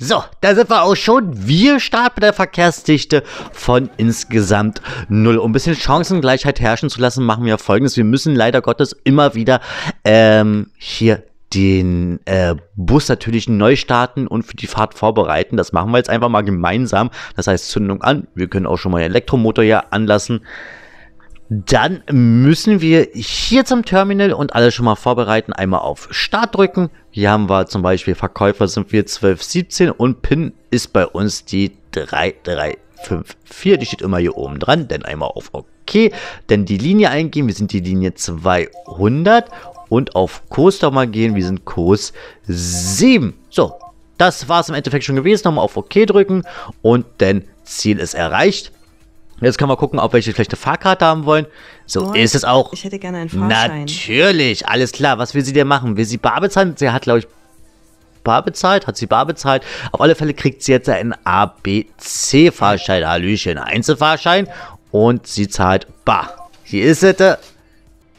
So, da sind wir auch schon. Wir starten mit der Verkehrsdichte von insgesamt 0. Um ein bisschen Chancengleichheit herrschen zu lassen, machen wir Folgendes. Wir müssen leider Gottes immer wieder hier den Bus natürlich neu starten und für die Fahrt vorbereiten. Das machen wir jetzt einfach mal gemeinsam. Das heißt, Zündung an. Wir können auch schon mal den Elektromotor hier anlassen. Dann müssen wir hier zum Terminal und alles schon mal vorbereiten. Einmal auf Start drücken. Hier haben wir zum Beispiel Verkäufer sind wir 1217 und PIN ist bei uns die 3354. Die steht immer hier oben dran. Dann einmal auf OK. Dann die Linie eingeben. Wir sind die Linie 200 und auf Kurs nochmal gehen. Wir sind Kurs 7. So, das war es im Endeffekt schon gewesen. Nochmal auf OK drücken und dann Ziel ist erreicht. Jetzt können wir gucken, ob welche vielleicht eine Fahrkarte haben wollen. So, oh, ist es auch. Ich hätte gerne einen Fahrschein. Natürlich, alles klar. Was will sie denn machen? Will sie bar bezahlen? Sie hat, glaube ich, bar bezahlt. Hat sie bar bezahlt? Auf alle Fälle kriegt sie jetzt einen ABC-Fahrschein. Hallöchen, Einzelfahrschein. Und sie zahlt bar. Hier ist es.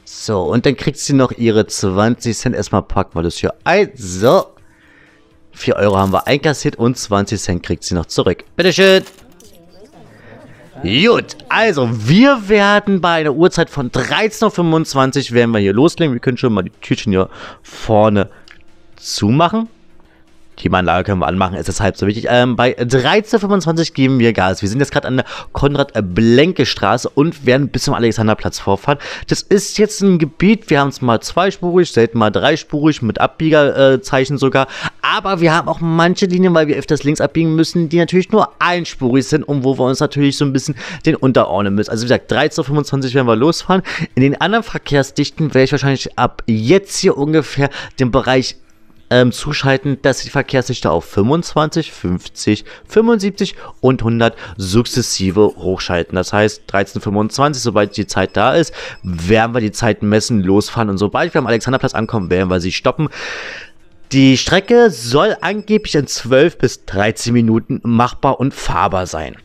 So, und dann kriegt sie noch ihre 20 Cent. Erstmal packen wir das hier ein. So. 4 Euro haben wir einkassiert und 20 Cent kriegt sie noch zurück. Bitteschön. Gut, also wir werden bei einer Uhrzeit von 13:25 Uhr werden wir hier loslegen. Wir können schon mal die Türchen hier vorne zumachen. Klimaanlage können wir anmachen, ist deshalb so wichtig. Bei 13:25 Uhr geben wir Gas. Wir sind jetzt gerade an der Konrad-Blenke-Straße und werden bis zum Alexanderplatz vorfahren. Das ist jetzt ein Gebiet, wir haben es mal zweispurig, selten mal dreispurig, mit Abbiegerzeichen sogar. Aber wir haben auch manche Linien, weil wir öfters links abbiegen müssen, die natürlich nur einspurig sind und wo wir uns natürlich so ein bisschen den unterordnen müssen. Also wie gesagt, 13:25 Uhr werden wir losfahren. In den anderen Verkehrsdichten werde ich wahrscheinlich ab jetzt hier ungefähr den Bereich zuschalten, dass die Verkehrsdichte auf 25, 50, 75 und 100 sukzessive hochschalten. Das heißt, 13:25, sobald die Zeit da ist, werden wir die Zeit messen, losfahren. Und sobald wir am Alexanderplatz ankommen, werden wir sie stoppen. Die Strecke soll angeblich in 12 bis 13 Minuten machbar und fahrbar sein.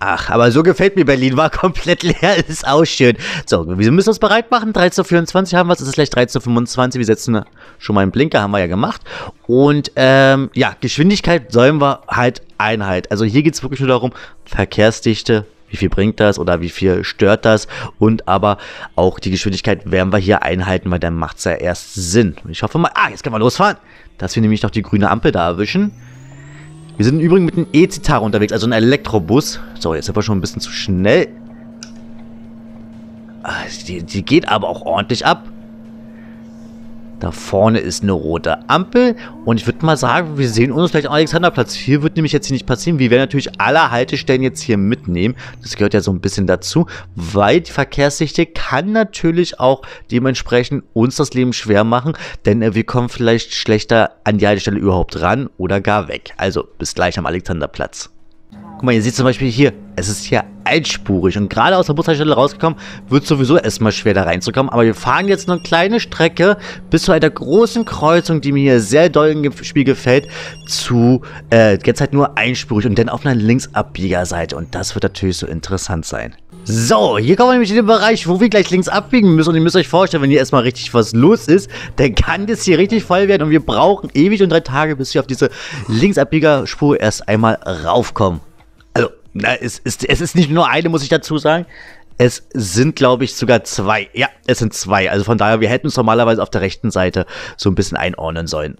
Ach, aber so gefällt mir Berlin. War komplett leer, ist auch schön. So, wir müssen uns bereit machen. 13:24 haben wir es. Es ist gleich 13:25. Wir setzen schon mal einen Blinker, haben wir ja gemacht. Und ja, Geschwindigkeit sollen wir halt Einheit. Also hier geht es wirklich nur darum, Verkehrsdichte, wie viel bringt das oder wie viel stört das. Und aber auch die Geschwindigkeit werden wir hier einhalten, weil dann macht es ja erst Sinn. Ich hoffe mal, jetzt können wir losfahren, dass wir nämlich noch die grüne Ampel da erwischen. Wir sind im Übrigen mit einem eCitaro unterwegs, also einem Elektrobus. So, jetzt sind wir schon ein bisschen zu schnell. Die geht aber auch ordentlich ab. Da vorne ist eine rote Ampel. Und ich würde mal sagen, wir sehen uns gleich am Alexanderplatz. Hier wird nämlich jetzt hier nicht passieren. Wir werden natürlich alle Haltestellen jetzt hier mitnehmen. Das gehört ja so ein bisschen dazu. Weil die Verkehrsdichte kann natürlich auch dementsprechend uns das Leben schwer machen. Denn wir kommen vielleicht schlechter an die Haltestelle überhaupt ran oder gar weg. Also bis gleich am Alexanderplatz. Guck mal, ihr seht zum Beispiel hier, es ist hier einspurig und gerade aus der Bushaltestelle rausgekommen, wird sowieso erstmal schwer da reinzukommen. Aber wir fahren jetzt eine kleine Strecke bis zu einer großen Kreuzung, die mir hier sehr doll im Spiel gefällt, zu jetzt halt nur einspurig und dann auf einer Linksabbiegerseite. Und das wird natürlich so interessant sein. So, hier kommen wir nämlich in den Bereich, wo wir gleich links abbiegen müssen. Und ihr müsst euch vorstellen, wenn hier erstmal richtig was los ist, dann kann das hier richtig voll werden. Und wir brauchen ewig und 3 Tage, bis wir auf diese Linksabbiegerspur erst einmal raufkommen. Na, es ist nicht nur eine, muss ich dazu sagen. Es sind, glaube ich, sogar 2. Ja, es sind 2. Also von daher, wir hätten es normalerweise auf der rechten Seite so ein bisschen einordnen sollen.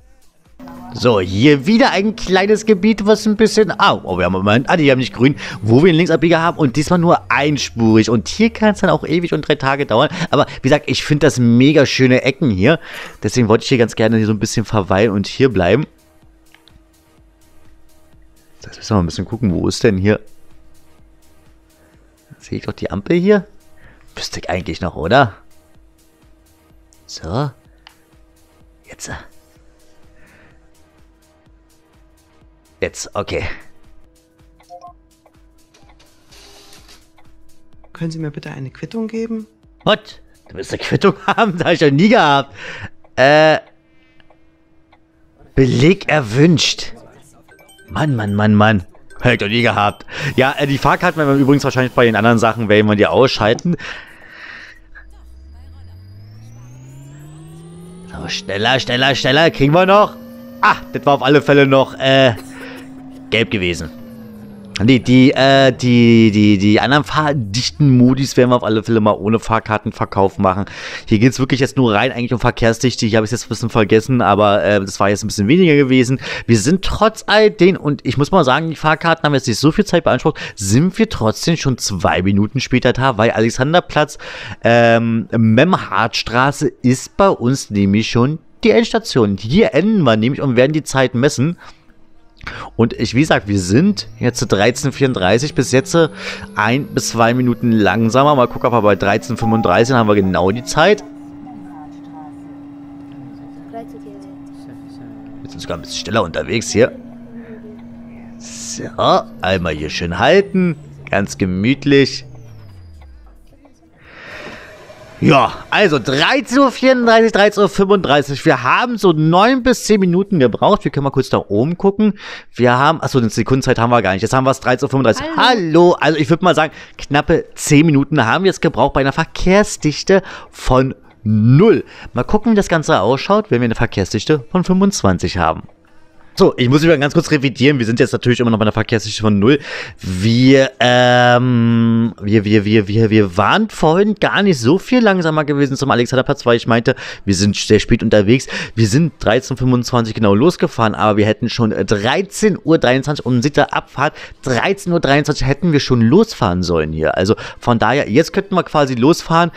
So, hier wieder ein kleines Gebiet, was ein bisschen... Oh, wir haben Moment. Die haben nicht grün, wo wir einen Linksabbieger haben und diesmal nur einspurig. Und hier kann es dann auch ewig und 3 Tage dauern. Aber wie gesagt, ich finde das mega schöne Ecken hier. Deswegen wollte ich hier ganz gerne hier so ein bisschen verweilen und hier bleiben. Jetzt müssen wir mal ein bisschen gucken, wo ist denn hier... Sehe ich doch die Ampel hier? Wüsste ich eigentlich noch, oder? So. Jetzt. Jetzt, okay. Können Sie mir bitte eine Quittung geben? What? Du willst eine Quittung haben? Das habe ich doch nie gehabt. Beleg erwünscht. Mann, Mann, Mann, Mann. Hätte ich doch nie gehabt. Ja, die Fahrkarten werden wir übrigens wahrscheinlich bei den anderen Sachen, werden wir die ausschalten. So, schneller, schneller, schneller. Kriegen wir noch? Das war auf alle Fälle noch gelb gewesen. Nee, die anderen fahrdichten Modis werden wir auf alle Fälle mal ohne Fahrkartenverkauf machen. Hier geht es wirklich jetzt nur rein eigentlich um Verkehrsdichte. Ich habe es jetzt ein bisschen vergessen, aber das war jetzt ein bisschen weniger gewesen. Wir sind trotz all den, und ich muss mal sagen, die Fahrkarten haben jetzt nicht so viel Zeit beansprucht, sind wir trotzdem schon 2 Minuten später da, weil Alexanderplatz, Memhardstraße ist bei uns nämlich schon die Endstation. Hier enden wir nämlich und werden die Zeit messen. Und wie gesagt, wir sind jetzt zu 13:34, bis jetzt 1 bis 2 Minuten langsamer. Mal gucken, aber bei 13:35 haben wir genau die Zeit. Jetzt sind wir sogar ein bisschen schneller unterwegs hier. So, einmal hier schön halten. Ganz gemütlich. Ja, also 13:34 Uhr, 13:35 Uhr. Wir haben so 9 bis 10 Minuten gebraucht. Wir können mal kurz da oben gucken. Wir haben, achso, eine Sekundenzeit haben wir gar nicht. Jetzt haben wir es 13:35 Uhr. Hallo. Hallo. Also ich würde mal sagen, knappe 10 Minuten haben wir jetzt gebraucht bei einer Verkehrsdichte von 0. Mal gucken, wie das Ganze ausschaut, wenn wir eine Verkehrsdichte von 25 haben. So, ich muss mich mal ganz kurz revidieren. Wir sind jetzt natürlich immer noch bei einer Verkehrsdichte von 0. Wir waren vorhin gar nicht so viel langsamer gewesen zum Alexanderplatz, weil ich meinte, wir sind sehr spät unterwegs. Wir sind 13:25 Uhr genau losgefahren, aber wir hätten schon 13:23 Uhr um der Abfahrt. 13:23 Uhr hätten wir schon losfahren sollen hier. Also von daher, jetzt könnten wir quasi losfahren.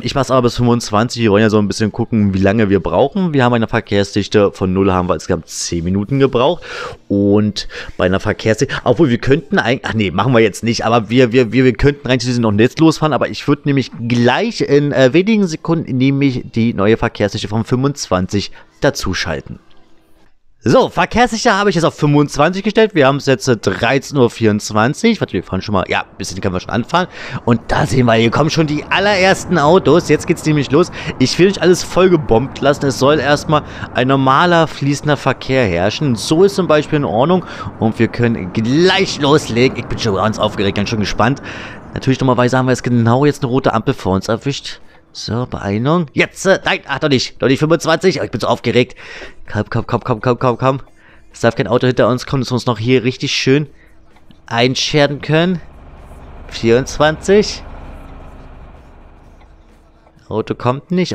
Ich mache es aber bis 25. Wir wollen ja so ein bisschen gucken, wie lange wir brauchen. Wir haben eine Verkehrsdichte von 0, haben wir insgesamt 10 Minuten gebraucht, und bei einer Verkehrsdichte, obwohl wir könnten eigentlich, ach nee, machen wir jetzt nicht, aber wir könnten rein noch nicht losfahren, aber ich würde nämlich gleich in wenigen Sekunden nämlich die neue Verkehrsdichte von 25 dazuschalten. So, Verkehrsdichte habe ich jetzt auf 25 gestellt. Wir haben es jetzt 13:24 Uhr. Warte, wir fahren schon mal. Ja, ein bisschen können wir schon anfahren. Und da sehen wir, hier kommen schon die allerersten Autos. Jetzt geht's nämlich los. Ich will nicht alles voll gebombt lassen. Es soll erstmal ein normaler, fließender Verkehr herrschen. So ist zum Beispiel in Ordnung. Und wir können gleich loslegen. Ich bin schon ganz aufgeregt, ganz schon gespannt. Natürlich dummerweise haben wir jetzt genau jetzt eine rote Ampel vor uns erwischt. So, Beeilung. Jetzt, nein, ach, doch nicht 25. Ich bin so aufgeregt. Komm. Es darf kein Auto hinter uns kommen, dass wir uns noch hier richtig schön einscheren können. 24. Auto kommt nicht.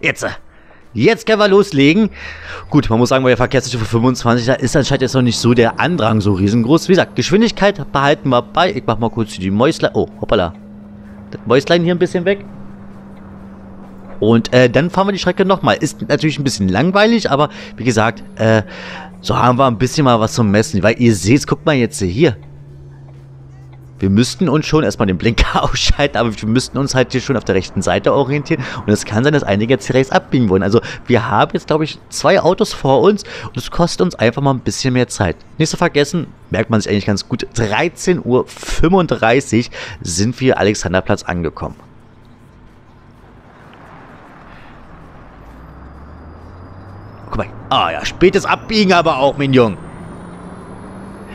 Jetzt, jetzt können wir loslegen. Gut, man muss sagen, bei der Verkehrsdichte von 25, da ist anscheinend jetzt noch nicht so der Andrang so riesengroß. Wie gesagt, Geschwindigkeit behalten wir bei. Ich mach mal kurz die Mäuslein. Oh, hoppala. Das Mäuslein hier ein bisschen weg. Und dann fahren wir die Strecke nochmal. Ist natürlich ein bisschen langweilig, aber wie gesagt, so haben wir ein bisschen mal was zum Messen. Weil ihr seht, guckt mal jetzt hier. Wir müssten uns schon erstmal den Blinker ausschalten, aber wir müssten uns halt hier schon auf der rechten Seite orientieren. Und es kann sein, dass einige jetzt hier rechts abbiegen wollen. Also wir haben jetzt, glaube ich, 2 Autos vor uns und es kostet uns einfach mal ein bisschen mehr Zeit. Nicht zu vergessen, merkt man sich eigentlich ganz gut, 13:35 Uhr sind wir Alexanderplatz angekommen. Guck mal, ah ja, spätes Abbiegen aber auch, mein Junge.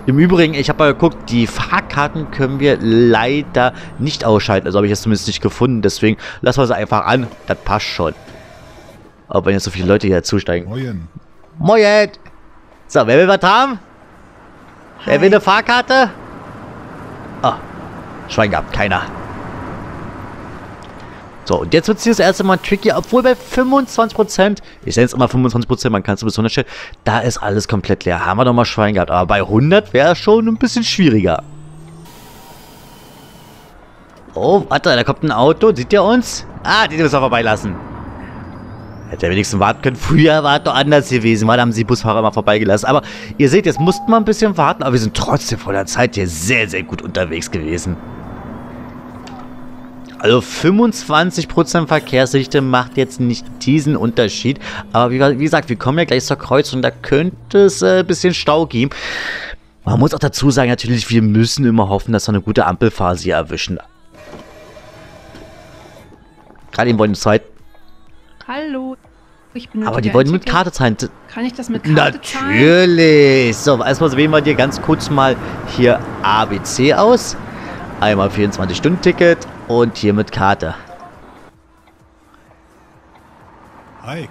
Im Übrigen, ich habe mal geguckt, die Fahrkarten können wir leider nicht ausschalten. Also habe ich das zumindest nicht gefunden. Deswegen lassen wir sie einfach an. Das passt schon. Auch wenn jetzt so viele Leute hier zusteigen. Moin. Moin. So, wer will was haben? Hi. Wer will eine Fahrkarte? Ah, Schwein gehabt. Keiner. So, und jetzt wird es hier das erste Mal tricky, obwohl bei 25%, ich nenne es immer 25%, man kann es bis 100 stellen, da ist alles komplett leer. Haben wir doch mal Schwein gehabt, aber bei 100 wäre es schon ein bisschen schwieriger. Oh, warte, da kommt ein Auto, sieht ihr uns? Ah, den müssen wir vorbeilassen. Hätte er wenigstens warten können. Früher war es doch anders gewesen, weil da haben sie Busfahrer immer vorbeigelassen. Aber ihr seht, jetzt mussten wir ein bisschen warten, aber wir sind trotzdem vor der Zeit hier sehr, sehr gut unterwegs gewesen. Also 25% Verkehrsdichte macht jetzt nicht diesen Unterschied. Aber wie gesagt, wir kommen ja gleich zur Kreuzung. Da könnte es ein bisschen Stau geben. Man muss auch dazu sagen, natürlich, wir müssen immer hoffen, dass wir eine gute Ampelphase hier erwischen. Gerade eben wollten wir Zeit. Hallo. Ich bin aber die wollten mit Karte zahlen. Kann ich das mit Karte zahlen? Natürlich. So, erstmal wählen wir dir ganz kurz mal hier ABC aus. Einmal 24-Stunden-Ticket und hier mit Karte. Hi.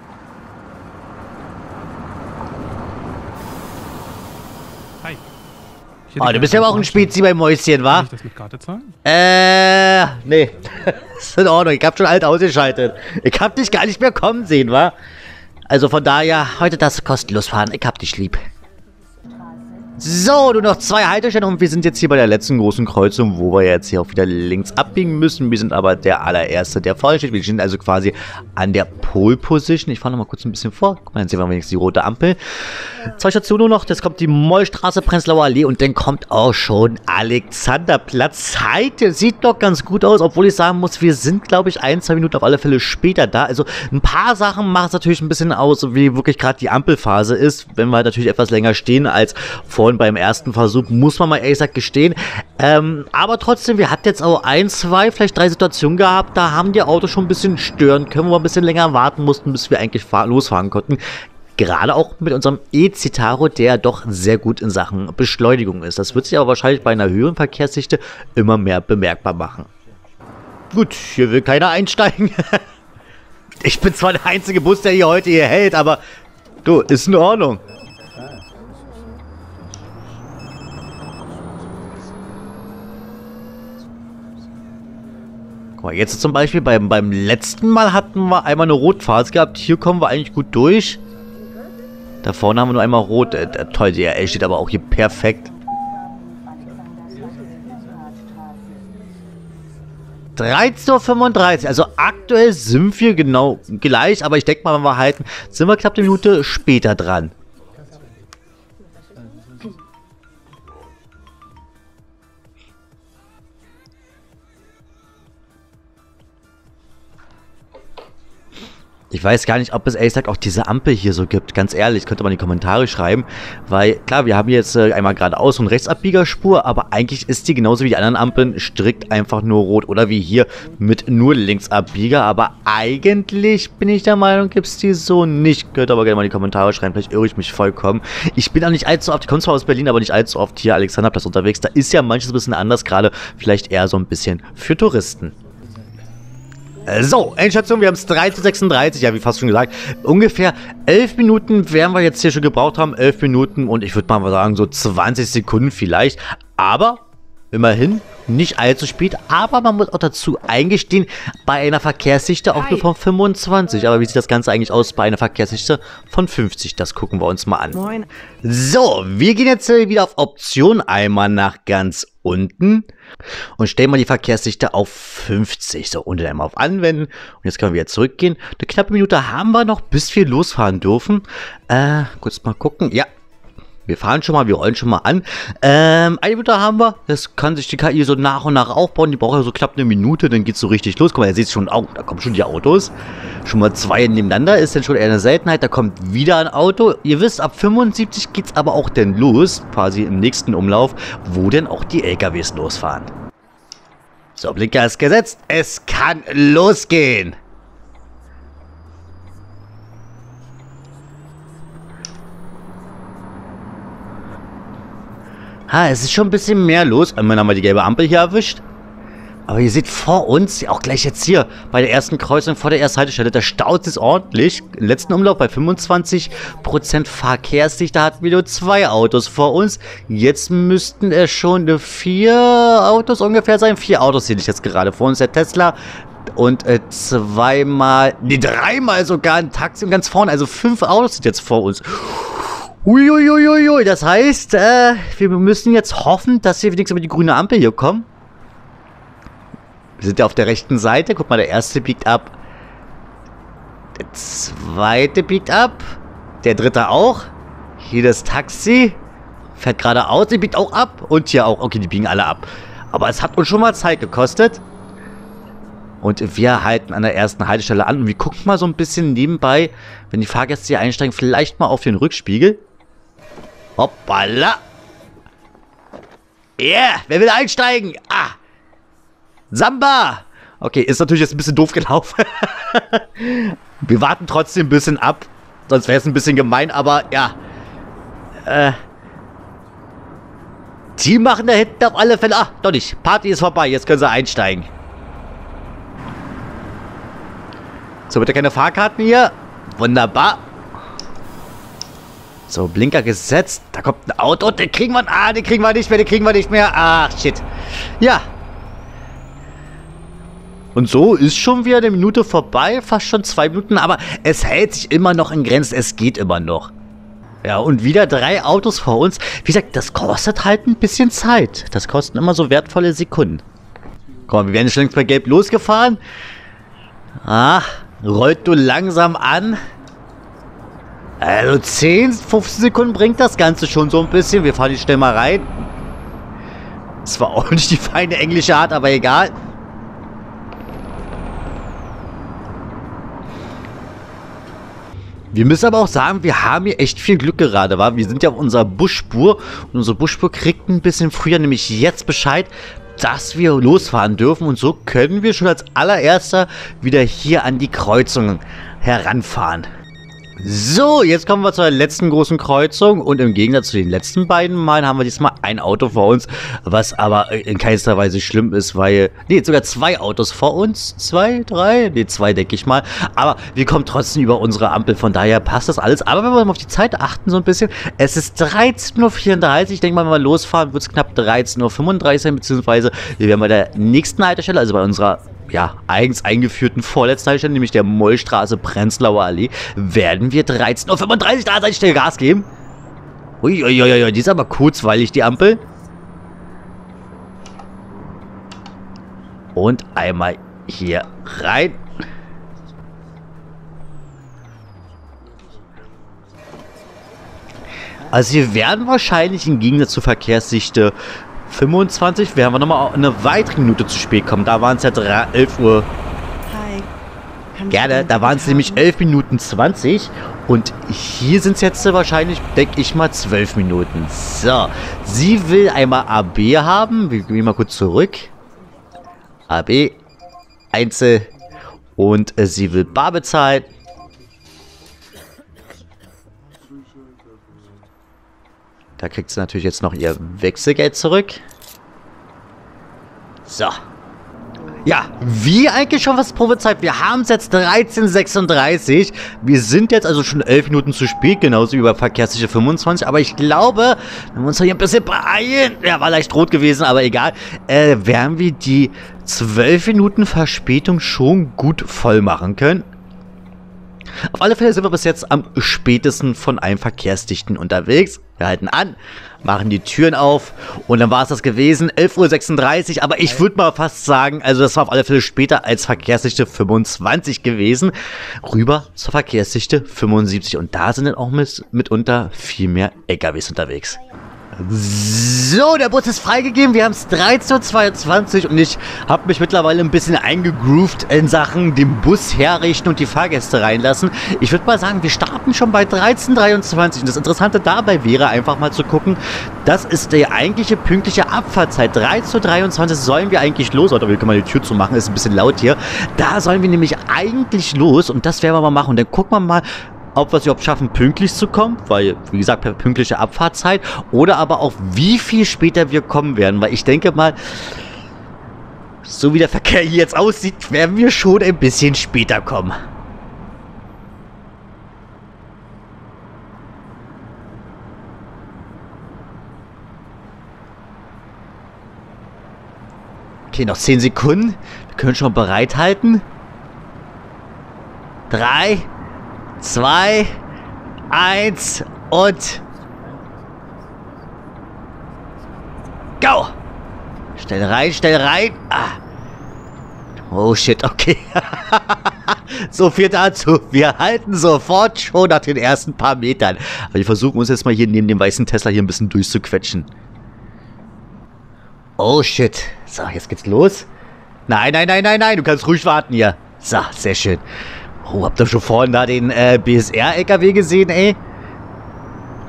Hi. Oh, du bist ja auch ein Spezi beim Mäuschen, wa? Kann ich das mit Karte zahlen? Nee. Ist in Ordnung, ich hab schon alt ausgeschaltet. Ich hab dich gar nicht mehr kommen sehen, wa? Also von daher, heute darfst du kostenlos fahren. Ich hab dich lieb. So, nur noch 2 Haltestellen und wir sind jetzt hier bei der letzten großen Kreuzung, wo wir jetzt hier auch wieder links abbiegen müssen. Wir sind aber der allererste, der vorne steht. Wir stehen also quasi an der Pole Position. Ich fahre nochmal kurz ein bisschen vor. Guck mal, dann sehen wir wenigstens die rote Ampel. 2 Stationen nur noch. Jetzt kommt die Mollstraße, Prenzlauer Allee und dann kommt auch schon Alexanderplatz. Heute sieht doch ganz gut aus, obwohl ich sagen muss, wir sind, glaube ich, 1-2 Minuten auf alle Fälle später da. Also ein paar Sachen machen es natürlich ein bisschen aus, wie wirklich gerade die Ampelphase ist, wenn wir natürlich etwas länger stehen als vorne. Beim ersten Versuch, muss man mal ehrlich gesagt gestehen. Aber trotzdem, wir hatten jetzt auch 1, 2, vielleicht 3 Situationen gehabt, da haben die Autos schon ein bisschen stören können, wo wir ein bisschen länger warten mussten, bis wir eigentlich losfahren konnten. Gerade auch mit unserem eCitaro, der doch sehr gut in Sachen Beschleunigung ist. Das wird sich aber wahrscheinlich bei einer höheren Verkehrsdichte immer mehr bemerkbar machen. Gut, hier will keiner einsteigen. Ich bin zwar der einzige Bus, der hier heute hier hält, aber du, ist in Ordnung. Jetzt zum Beispiel beim letzten Mal hatten wir einmal eine Rotphase gehabt. Hier kommen wir eigentlich gut durch. Da vorne haben wir nur einmal rot. Toll, DRL steht aber auch hier perfekt. 13:35 Uhr. Also aktuell sind wir genau gleich. Aber ich denke mal, wenn wir halten, sind wir knapp eine Minute später dran. Ich weiß gar nicht, ob es ehrlich gesagt auch diese Ampel hier so gibt. Ganz ehrlich, könnte man in die Kommentare schreiben. Weil, klar, wir haben jetzt einmal geradeaus und Rechtsabbiegerspur, aber eigentlich ist die genauso wie die anderen Ampeln strikt einfach nur rot. Oder wie hier mit nur Linksabbieger. Aber eigentlich bin ich der Meinung, gibt es die so nicht. Könnt aber gerne mal in die Kommentare schreiben, vielleicht irre ich mich vollkommen. Ich bin auch nicht allzu oft, ich komme zwar aus Berlin, aber nicht allzu oft hier Alexanderplatz unterwegs. Da ist ja manches ein bisschen anders, gerade vielleicht eher so ein bisschen für Touristen. So, Endstation, wir haben es 13:36 Uhr, ja, wie fast schon gesagt. Ungefähr 11 Minuten werden wir jetzt hier schon gebraucht haben, 11 Minuten und ich würde mal sagen, so 20 Sekunden vielleicht. Aber, immerhin, nicht allzu spät, aber man muss auch dazu eingestehen, bei einer Verkehrsdichte auch nur von 25. Aber wie sieht das Ganze eigentlich aus bei einer Verkehrsdichte von 50? Das gucken wir uns mal an. Moin. So, wir gehen jetzt wieder auf Option einmal nach ganz unten und stellen mal die Verkehrsdichte auf 50. So, unten einmal auf Anwenden und jetzt können wir wieder zurückgehen. Eine knappe Minute haben wir noch, bis wir losfahren dürfen. Kurz mal gucken. Ja, wir fahren schon mal, wir rollen schon mal an. Eine Minute haben wir. Das kann sich die KI so nach und nach aufbauen. Die braucht ja so knapp eine Minute, dann geht es so richtig los. Guck mal, ihr seht schon, oh, da kommen schon die Autos. Schon mal 2 nebeneinander, ist dann schon eher eine Seltenheit. Da kommt wieder ein Auto. Ihr wisst, ab 75 geht es aber auch dann los, quasi im nächsten Umlauf, wo denn auch die LKWs losfahren. So, Blinker ist gesetzt. Es kann losgehen. Ah, es ist schon ein bisschen mehr los. Einmal haben wir die gelbe Ampel hier erwischt. Aber ihr seht vor uns, auch gleich jetzt hier, bei der ersten Kreuzung vor der ersten Haltestelle, da staut es ordentlich. Im letzten Umlauf bei 25% Verkehrsdichte, da hatten wir nur 2 Autos vor uns. Jetzt müssten es schon 4 Autos ungefähr sein. 4 Autos sehe ich jetzt gerade vor uns. Der Tesla und 3-mal sogar ein Taxi und ganz vorne. Also 5 Autos sind jetzt vor uns. Uiuiuiui, das heißt, wir müssen jetzt hoffen, dass wir wenigstens über die grüne Ampel hier kommen. Wir sind ja auf der rechten Seite. Guck mal, der erste biegt ab. Der zweite biegt ab. Der dritte auch. Hier das Taxi. Fährt geradeaus, die biegt auch ab. Und hier auch. Okay, die biegen alle ab. Aber es hat uns schon mal Zeit gekostet. Und wir halten an der ersten Haltestelle an. Und wir gucken mal so ein bisschen nebenbei, wenn die Fahrgäste hier einsteigen, vielleicht mal auf den Rückspiegel. Hoppala! Yeah! Wer will einsteigen? Ah! Samba! Okay, ist natürlich jetzt ein bisschen doof gelaufen. Wir warten trotzdem ein bisschen ab. Sonst wäre es ein bisschen gemein, aber ja. Die machen da hinten auf alle Fälle... Ach, doch nicht. Party ist vorbei. Jetzt können sie einsteigen. So, bitte keine Fahrkarten hier. Wunderbar. So, Blinker gesetzt. Da kommt ein Auto. Den kriegen wir... Ah, den kriegen wir nicht mehr. Den kriegen wir nicht mehr. Ach, shit. Ja. Und so ist schon wieder eine Minute vorbei. Fast schon 2 Minuten. Aber es hält sich immer noch in Grenzen. Es geht immer noch. Ja, und wieder 3 Autos vor uns. Wie gesagt, das kostet halt ein bisschen Zeit. Das kosten immer so wertvolle Sekunden. Komm, wir werden schon längst bei Gelb losgefahren. Ach, rollt du langsam an. Also 10, 15 Sekunden bringt das Ganze schon so ein bisschen. Wir fahren die schnell mal rein. Das war auch nicht die feine englische Art, aber egal. Wir müssen aber auch sagen, wir haben hier echt viel Glück gerade, wa? Wir sind ja auf unserer Busspur und unsere Busspur kriegt ein bisschen früher, nämlich jetzt Bescheid, dass wir losfahren dürfen und so können wir schon als allererster wieder hier an die Kreuzung heranfahren. So, jetzt kommen wir zur letzten großen Kreuzung und im Gegensatz zu den letzten beiden Malen haben wir diesmal ein Auto vor uns, was aber in keinster Weise schlimm ist, weil... Ne, sogar 2 Autos vor uns. 2, 3? Ne, 2 denke ich mal. Aber wir kommen trotzdem über unsere Ampel, von daher passt das alles. Aber wenn wir mal auf die Zeit achten so ein bisschen, es ist 13:34 Uhr. Ich denke mal, wenn wir losfahren, wird es knapp 13:35 Uhr sein, beziehungsweise wir werden bei der nächsten Haltestelle, also bei unserer... ja, eigens eingeführten vorletzten Haltestelle, nämlich der Mollstraße, Prenzlauer Allee, werden wir 13:35 Uhr da sein, schnell Gas geben. Uiuiui, die ist aber kurzweilig, die Ampel. Und einmal hier rein. Also wir werden wahrscheinlich im Gegensatz zur Verkehrssichte 25, werden wir nochmal eine weitere Minute zu spät kommen. Da waren es ja 11 Uhr. Hi. Gerne, da waren es nämlich 11:20 Minuten. Und hier sind es jetzt wahrscheinlich, denke ich mal, 12 Minuten. So, sie will einmal AB haben. Wir gehen mal kurz zurück. AB, Einzel. Und sie will bar bezahlen. Da kriegt sie natürlich jetzt noch ihr Wechselgeld zurück. So. Ja, wie eigentlich schon was prophezeit. Wir haben es jetzt 13:36 Uhr. Wir sind jetzt also schon 11 Minuten zu spät, genauso wie bei Verkehrssicher 25. Aber ich glaube, wenn wir uns hier ein bisschen beeilen, ja, war leicht rot gewesen, aber egal, werden wir die 12 Minuten Verspätung schon gut voll machen können. Auf alle Fälle sind wir bis jetzt am spätesten von allen Verkehrsdichten unterwegs. Wir halten an, machen die Türen auf und dann war es das gewesen. 11:36 Uhr, aber ich würde mal fast sagen, also das war auf alle Fälle später als Verkehrsdichte 25 gewesen. Rüber zur Verkehrsdichte 75 und da sind dann auch mitunter viel mehr LKWs unterwegs. So, der Bus ist freigegeben. Wir haben es 13:22 Uhr und ich habe mich mittlerweile ein bisschen eingegroovt in Sachen den Bus herrichten und die Fahrgäste reinlassen. Ich würde mal sagen, wir starten schon bei 13:23 Uhr. Und das Interessante dabei wäre einfach mal zu gucken, das ist die eigentliche pünktliche Abfahrtzeit. 13:23 Uhr sollen wir eigentlich los. Oder wir können mal die Tür zu machen, ist ein bisschen laut hier. Da sollen wir nämlich eigentlich los und das werden wir mal machen. Und dann gucken wir mal, ob wir es überhaupt schaffen, pünktlich zu kommen, weil, wie gesagt, per pünktliche Abfahrtzeit, oder aber auch, wie viel später wir kommen werden, weil ich denke mal, so wie der Verkehr hier jetzt aussieht, werden wir schon ein bisschen später kommen. Okay, noch 10 Sekunden. Wir können schon bereithalten. 3, 2, 1 und go! Schnell rein, schnell rein. Ah. Oh shit, okay. So viel dazu. Wir halten sofort schon nach den ersten paar Metern. Aber wir versuchen uns jetzt mal hier neben dem weißen Tesla hier ein bisschen durchzuquetschen. Oh shit. So, jetzt geht's los. Nein, nein, nein, nein, nein. Du kannst ruhig warten hier. So, sehr schön. Oh, habt ihr schon vorhin da den BSR-LKW gesehen, ey?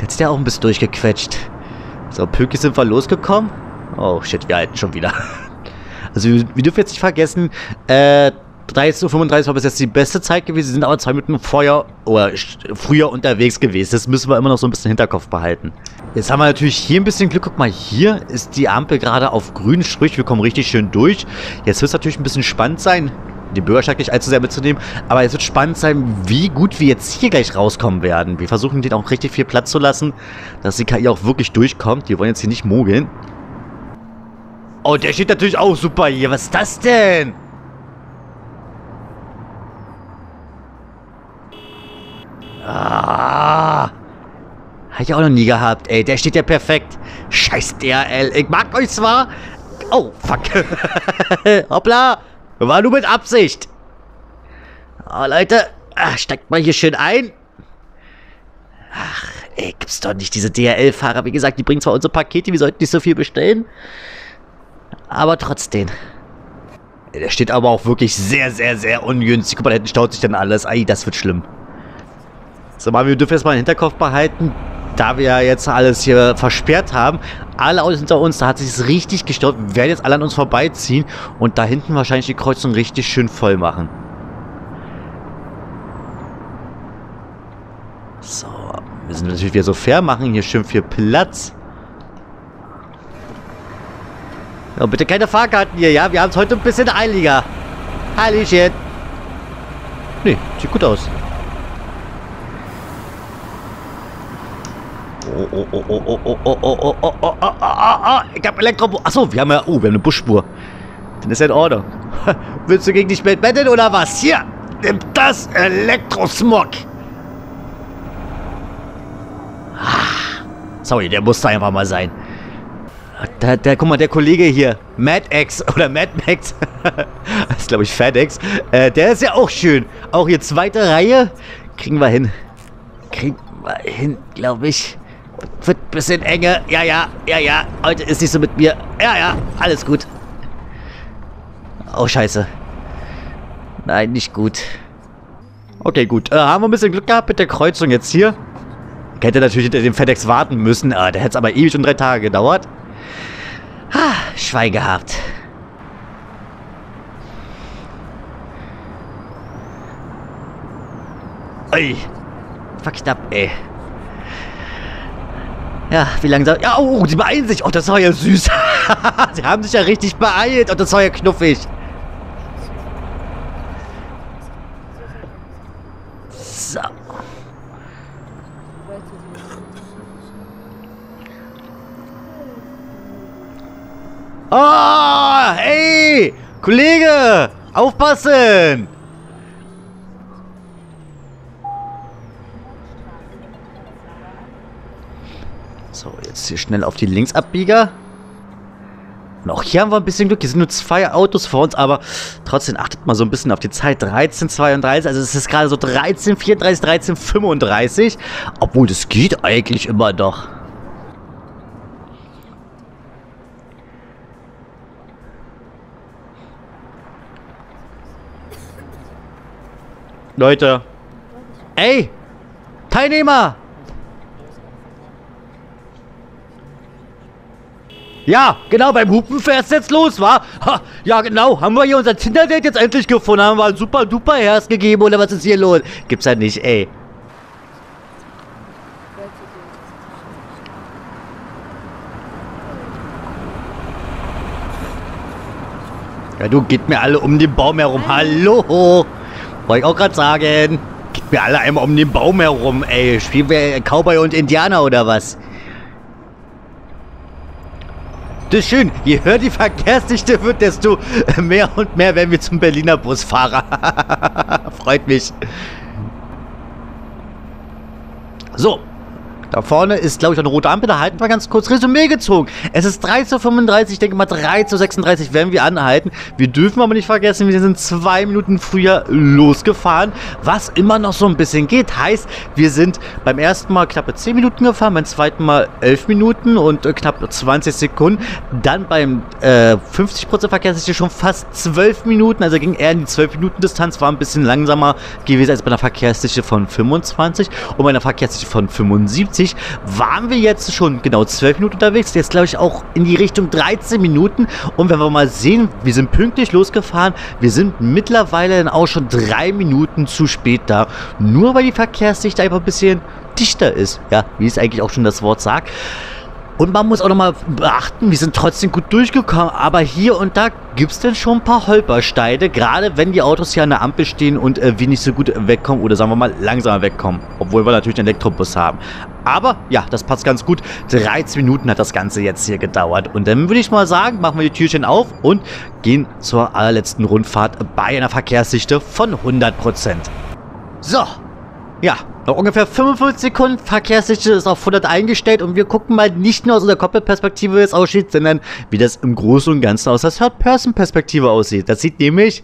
Jetzt ist der auch ein bisschen durchgequetscht. So, pünktlich sind wir losgekommen. Oh, shit, wir halten schon wieder. Also, wir dürfen jetzt nicht vergessen, 13:35 Uhr war bis jetzt die beste Zeit gewesen. Sie sind aber 2 Minuten früher unterwegs gewesen. Das müssen wir immer noch so ein bisschen im Hinterkopf behalten. Jetzt haben wir natürlich hier ein bisschen Glück. Guck mal, hier ist die Ampel gerade auf grünen Strich. Wir kommen richtig schön durch. Jetzt wird es natürlich ein bisschen spannend sein, den Bürgersteig nicht allzu sehr mitzunehmen. Aber es wird spannend sein, wie gut wir jetzt hier gleich rauskommen werden. Wir versuchen, denen auch richtig viel Platz zu lassen, dass die KI auch wirklich durchkommt. Wir wollen jetzt hier nicht mogeln. Oh, der steht natürlich auch super hier. Was ist das denn? Ah, habe ich auch noch nie gehabt, ey. Der steht ja perfekt. Scheiß DRL. Ich mag euch zwar. Oh, fuck. Hoppla. War nur mit Absicht. Oh, Leute. Ach, steigt mal hier schön ein. Ach, ey, gibt's doch nicht diese DRL-Fahrer. Wie gesagt, die bringen zwar unsere Pakete. Wir sollten nicht so viel bestellen. Aber trotzdem. Der steht aber auch wirklich sehr, sehr, sehr ungünstig. Guck mal, da hinten staut sich dann alles. Ei, das wird schlimm. So, wir dürfen jetzt mal den Hinterkopf behalten, da wir ja jetzt alles hier versperrt haben. Alle Autos hinter uns, da hat sich es richtig gestaut. Wir werden jetzt alle an uns vorbeiziehen und da hinten wahrscheinlich die Kreuzung richtig schön voll machen. So, müssen wir natürlich wieder so fair machen. Hier schön viel Platz. Ja, bitte keine Fahrkarten hier, ja? Wir haben es heute ein bisschen eiliger. Hallöchen. Nee, sieht gut aus. Oh, ich hab Elektrobuch. Achso, wir haben ja. Oh, wir haben eine Busspur. Dann ist ja in Ordnung. Willst du gegen dich betteln oder was? Hier! Nimm das Elektrosmog! Sorry, der muss da einfach mal sein. Guck mal, der Kollege hier. MadX oder MadMax. Das ist, glaube ich, FedEx. Der ist ja auch schön. Auch hier zweite Reihe. Kriegen wir hin. Kriegen wir hin, glaube ich. Wird ein bisschen enge. Ja. Heute ist nicht so mit mir. Ja. Alles gut. Oh, scheiße. Nein, nicht gut. Okay, gut. Haben wir ein bisschen Glück gehabt mit der Kreuzung jetzt hier. Ich hätte natürlich hinter dem FedEx warten müssen. Da hätte es aber ewig und 3 Tage gedauert. Ah, Schwein gehabt. Ui. Fuck knapp, ey. Ja, wie langsam. Ja, oh, die beeilen sich. Oh, das war ja süß. Die haben sich ja richtig beeilt. Oh, das war ja knuffig. So. Oh, ey! Kollege! Aufpassen! So, jetzt hier schnell auf die Linksabbieger. Und auch hier haben wir ein bisschen Glück. Hier sind nur 2 Autos vor uns, aber trotzdem achtet mal so ein bisschen auf die Zeit. 13:32, also es ist gerade so 13:34, 13:35. Obwohl, das geht eigentlich immer noch. Leute. Ey! Teilnehmer! Ja, genau, beim Hupen fährst jetzt los, wa? Ha, ja, genau, haben wir hier unser Tinder-Date jetzt endlich gefunden? Haben wir ein super-duper Herz gegeben, oder was ist hier los? Gibt's ja nicht, ey. Ja, du, geht mir alle um den Baum herum. Hallo! Wollte ich auch gerade sagen. Geht mir alle einmal um den Baum herum, ey. Spielen wir Cowboy und Indianer, oder was? Das ist schön, je höher die Verkehrsdichte wird, desto mehr und mehr werden wir zum Berliner Busfahrer. Freut mich. So, da vorne ist, glaube ich, eine rote Ampel. Da halten wir ganz kurz. Resümee gezogen. Es ist 13:35 Uhr, ich denke mal 13:36 Uhr werden wir anhalten. Wir dürfen aber nicht vergessen, wir sind 2 Minuten früher losgefahren, was immer noch so ein bisschen geht. Heißt, wir sind beim ersten Mal knappe 10 Minuten gefahren, beim zweiten Mal 11 Minuten und knapp 20 Sekunden. Dann beim 50% Verkehrsdichte schon fast 12 Minuten, also ging eher in die 12-Minuten-Distanz, war ein bisschen langsamer gewesen als bei einer Verkehrsdichte von 25 und bei einer Verkehrsdichte von 75. 30 waren wir jetzt schon genau 12 Minuten unterwegs. Jetzt glaube ich auch in die Richtung 13 Minuten. Und wenn wir mal sehen, wir sind pünktlich losgefahren. Wir sind mittlerweile dann auch schon 3 Minuten zu spät da. Nur weil die Verkehrsdichte einfach ein bisschen dichter ist. Ja, wie es eigentlich auch schon das Wort sagt. Und man muss auch nochmal beachten, wir sind trotzdem gut durchgekommen, aber hier und da gibt es denn schon ein paar Holpersteine, gerade wenn die Autos hier an der Ampel stehen und wir nicht so gut wegkommen oder sagen wir mal langsamer wegkommen, obwohl wir natürlich einen Elektrobus haben. Aber ja, das passt ganz gut, 13 Minuten hat das Ganze jetzt hier gedauert und dann würde ich mal sagen, machen wir die Türchen auf und gehen zur allerletzten Rundfahrt bei einer Verkehrsdichte von 100%. So, ja. Noch ungefähr 45 Sekunden, Verkehrsdichte ist auf 100 eingestellt und wir gucken mal nicht nur aus unserer Koppelperspektive, wie es aussieht, sondern wie das im Großen und Ganzen aus der Third-Person-Perspektive aussieht. Das sieht nämlich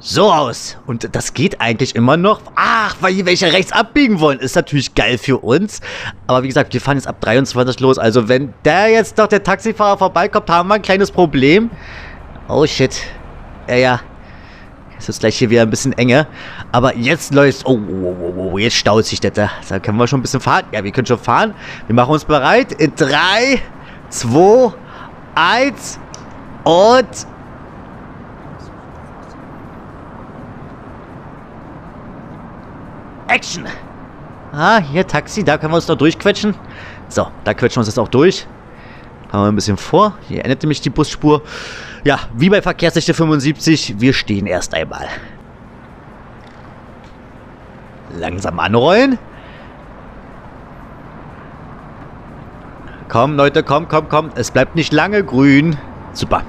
so aus. Und das geht eigentlich immer noch. Ach, weil die welche rechts abbiegen wollen. Ist natürlich geil für uns. Aber wie gesagt, wir fahren jetzt ab 23 los. Also wenn da jetzt noch der Taxifahrer vorbeikommt, haben wir ein kleines Problem. Oh shit. Ja. Es ist gleich hier wieder ein bisschen enger. Aber jetzt läuft es. Oh, jetzt staut sich das. Da können wir schon ein bisschen fahren. Ja, wir können schon fahren. Wir machen uns bereit. In 3, 2, 1 und... Action! Ah, hier Taxi. Da können wir uns noch durchquetschen. So, da quetschen wir uns jetzt auch durch. Haben wir ein bisschen vor. Hier endet nämlich die Busspur. Ja, wie bei Verkehrsdichte 75, wir stehen erst einmal. Langsam anrollen. Komm, Leute, komm. Es bleibt nicht lange grün. Super.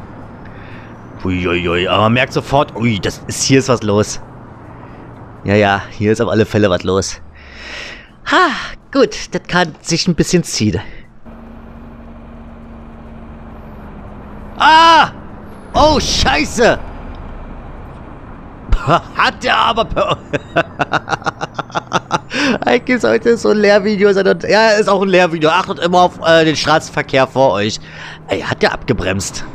Uiuiui, aber man merkt sofort, ui, das ist, hier ist was los. Ja, hier ist auf alle Fälle was los. Ha, gut, das kann sich ein bisschen ziehen. Ah! Oh, Scheiße! Hat der aber... Eigentlich sollte es so ein Lehrvideo sein. Ja, ist auch ein Lehrvideo. Achtet immer auf den Straßenverkehr vor euch. Ey, hat der abgebremst.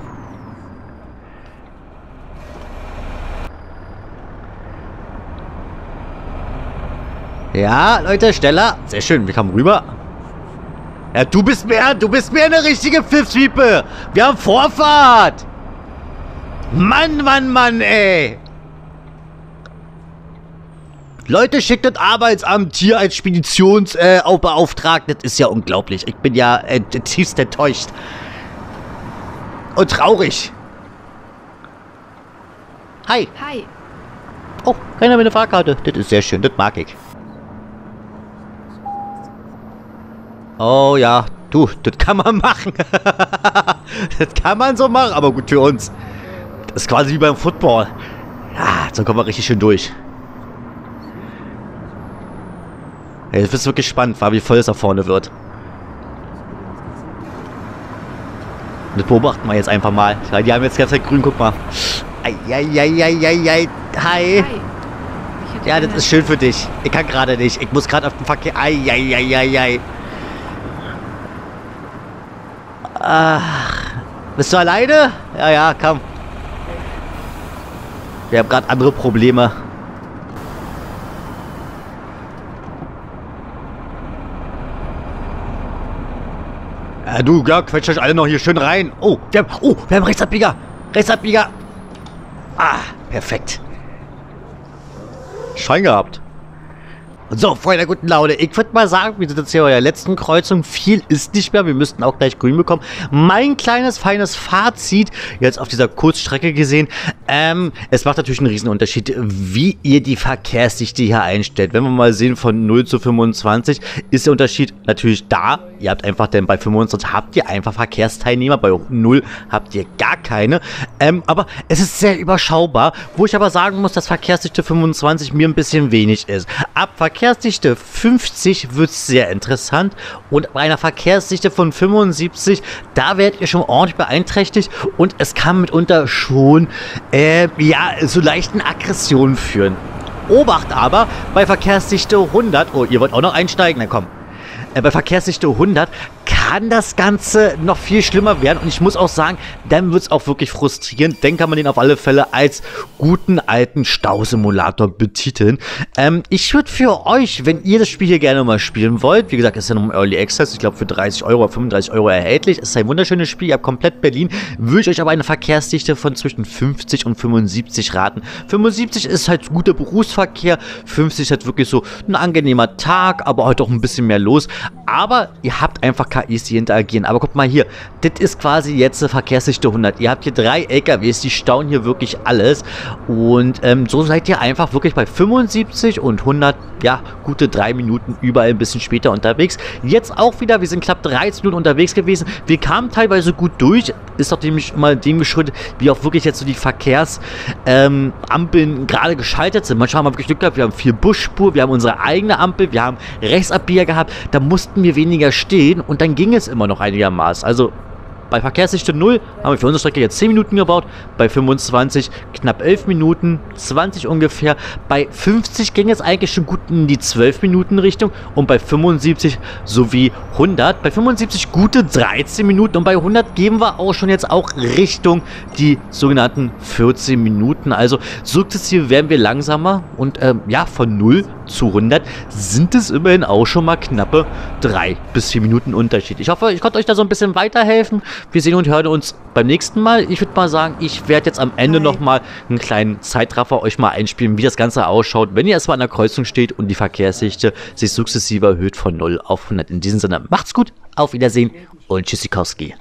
Ja, Leute, schneller. Sehr schön, wir kamen rüber. Ja, du bist mehr eine richtige Pfiffswiepe. Wir haben Vorfahrt. Mann, ey. Leute, schickt das Arbeitsamt hier als Speditionsbeauftragten. Das ist ja unglaublich. Ich bin ja tiefst enttäuscht. Und traurig. Hi. Hi. Oh, keiner mit einer Fahrkarte. Das ist sehr schön, das mag ich. Oh ja, du, das kann man machen. Das kann man so machen, aber gut für uns. Das ist quasi wie beim Football. Ja, so kommen wir richtig schön durch. Hey, jetzt bist du wirklich spannend, wie voll es da vorne wird. Das beobachten wir jetzt einfach mal. Die haben jetzt die ganze Zeit grün, guck mal. Eieieiei. Hi. Ja, das ist schön für dich. Ich kann gerade nicht. Ich muss gerade auf den Verkehr. Eieieiei. Ach, bist du alleine? Ja, komm. Wir haben gerade andere Probleme. Ja, du, ja, quetscht euch alle noch hier schön rein. Oh, wir haben Rechtsabbieger. Ah, perfekt. Schein gehabt. So, Freunde der guten Laune, ich würde mal sagen, wir sind jetzt hier bei der letzten Kreuzung. Viel ist nicht mehr, wir müssten auch gleich grün bekommen. Mein kleines, feines Fazit, jetzt auf dieser Kurzstrecke gesehen. Es macht natürlich einen riesen Unterschied, wie ihr die Verkehrsdichte hier einstellt. Wenn wir mal sehen, von 0 zu 25 ist der Unterschied natürlich da. Ihr habt einfach, denn bei 25 habt ihr einfach Verkehrsteilnehmer, bei 0 habt ihr gar keine. Aber es ist sehr überschaubar, wo ich aber sagen muss, dass Verkehrsdichte 25 mir ein bisschen wenig ist. Ab Verkehrsdichte 50 wird es sehr interessant und bei einer Verkehrsdichte von 75, da werdet ihr schon ordentlich beeinträchtigt und es kann mitunter schon zu leichten Aggressionen führen. Obacht aber, bei Verkehrsdichte 100, oh, ihr wollt auch noch einsteigen, na komm. Bei Verkehrsdichte 100 kann kann das Ganze noch viel schlimmer werden. Und ich muss auch sagen, dann wird es auch wirklich frustrierend. Dann kann man den auf alle Fälle als guten alten Stausimulator betiteln. Ich würde für euch, wenn ihr das Spiel hier gerne mal spielen wollt, wie gesagt, ist ja noch im Early Access, ich glaube für 30 Euro oder 35 Euro erhältlich. Ist ein wunderschönes Spiel, ihr habt komplett Berlin. Würde ich euch aber eine Verkehrsdichte von zwischen 50 und 75 raten. 75 ist halt guter Berufsverkehr, 50 ist halt wirklich so ein angenehmer Tag, aber heute auch ein bisschen mehr los. Aber ihr habt einfach KIs, die interagieren. Aber guckt mal hier, das ist quasi jetzt eine Verkehrsdichte 100. Ihr habt hier 3 LKWs, die stauen hier wirklich alles. Und so seid ihr einfach wirklich bei 75 und 100, ja, gute 3 Minuten überall ein bisschen später unterwegs. Jetzt auch wieder, wir sind knapp 13 Minuten unterwegs gewesen. Wir kamen teilweise gut durch. Ist doch nämlich immer dem geschuldet, wie auch wirklich jetzt so die Verkehrsampeln gerade geschaltet sind. Manchmal haben wir wirklich Glück gehabt, wir haben 4 Busspur, wir haben unsere eigene Ampel, wir haben Rechtsabbieger gehabt, da mussten wir weniger stehen und dann ging es immer noch einigermaßen. Also bei Verkehrsdichte 0 haben wir für unsere Strecke jetzt 10 Minuten gebaut, bei 25 knapp 11 Minuten, 20 ungefähr. Bei 50 ging es eigentlich schon gut in die 12 Minuten Richtung und bei 75 sowie 100. Bei 75 gute 13 Minuten und bei 100 gehen wir auch schon jetzt auch Richtung die sogenannten 14 Minuten. Also sukzessive werden wir langsamer und ja, von 0 zu 100 sind es immerhin auch schon mal knappe 3 bis 4 Minuten Unterschied. Ich hoffe, ich konnte euch da so ein bisschen weiterhelfen. Wir sehen und hören uns beim nächsten Mal. Ich würde mal sagen, ich werde jetzt am Ende nochmal einen kleinen Zeitraffer euch mal einspielen, wie das Ganze ausschaut, wenn ihr erstmal an der Kreuzung steht und die Verkehrsdichte sich sukzessive erhöht von 0 auf 100. In diesem Sinne, macht's gut, auf Wiedersehen und Tschüssikowski.